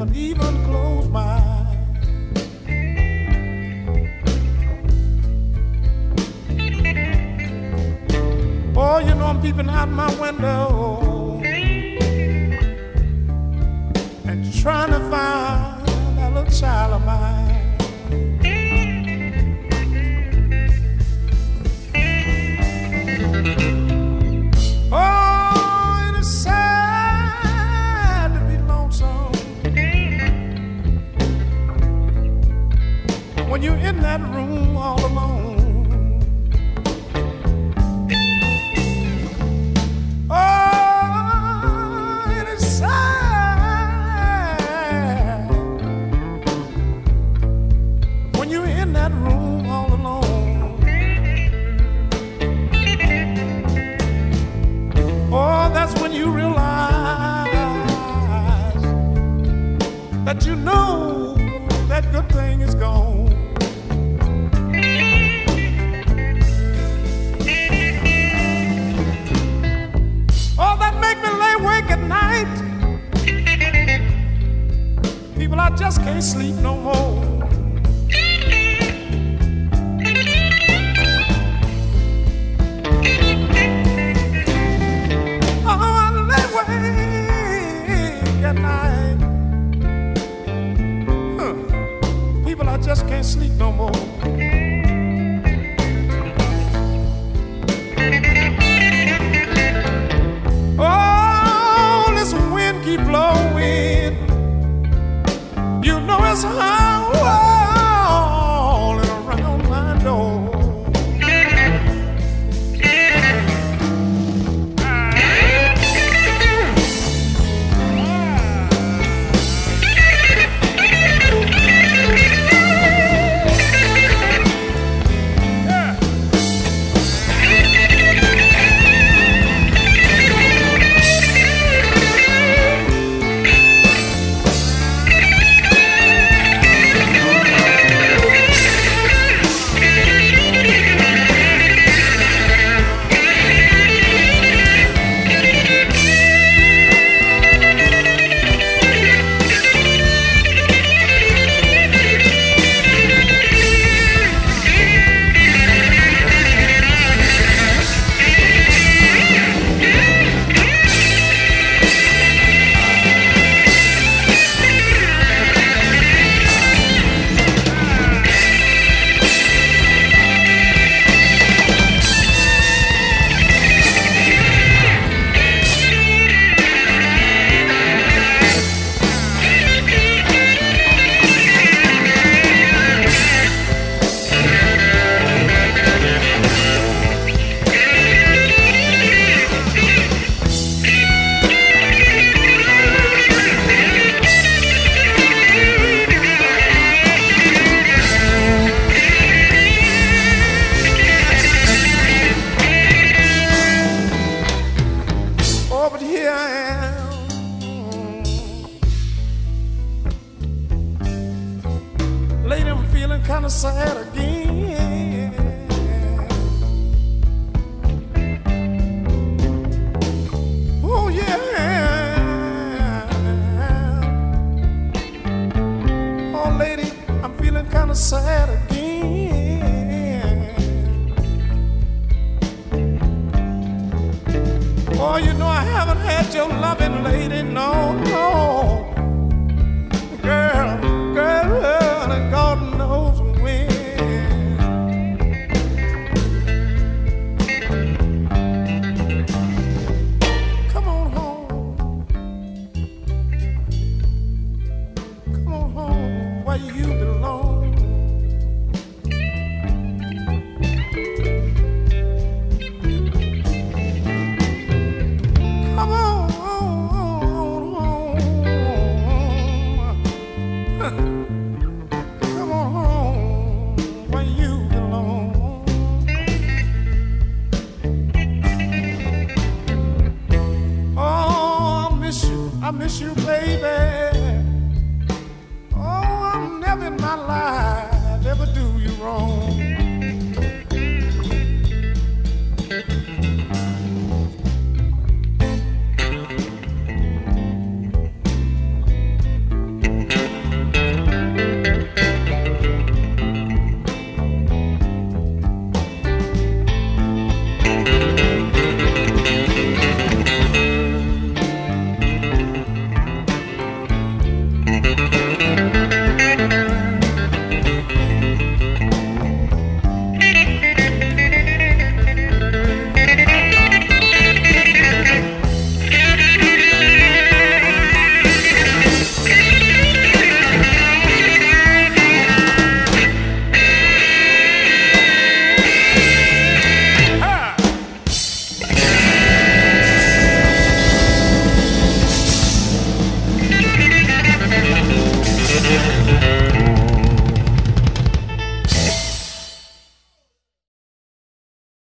haven't even closed my eyes. Oh, you know I'm peeping out my window and trying to find that little child of mine. When you're in that room all alone, oh, it is sad when you're in that room all alone. Oh, that's when you realize that you know that good thing is gone. People, I just can't sleep no more. Oh, I lay awake at night. People, I just can't sleep no more. It's howling around my door. Lady, I'm feeling kind of sad again. Oh, yeah. Oh, lady, I'm feeling kind of sad again. Oh, you know I haven't had your loving, lady, no, no. You belong. Come on home. Come on home where you belong. Oh, I miss you, baby. In my life.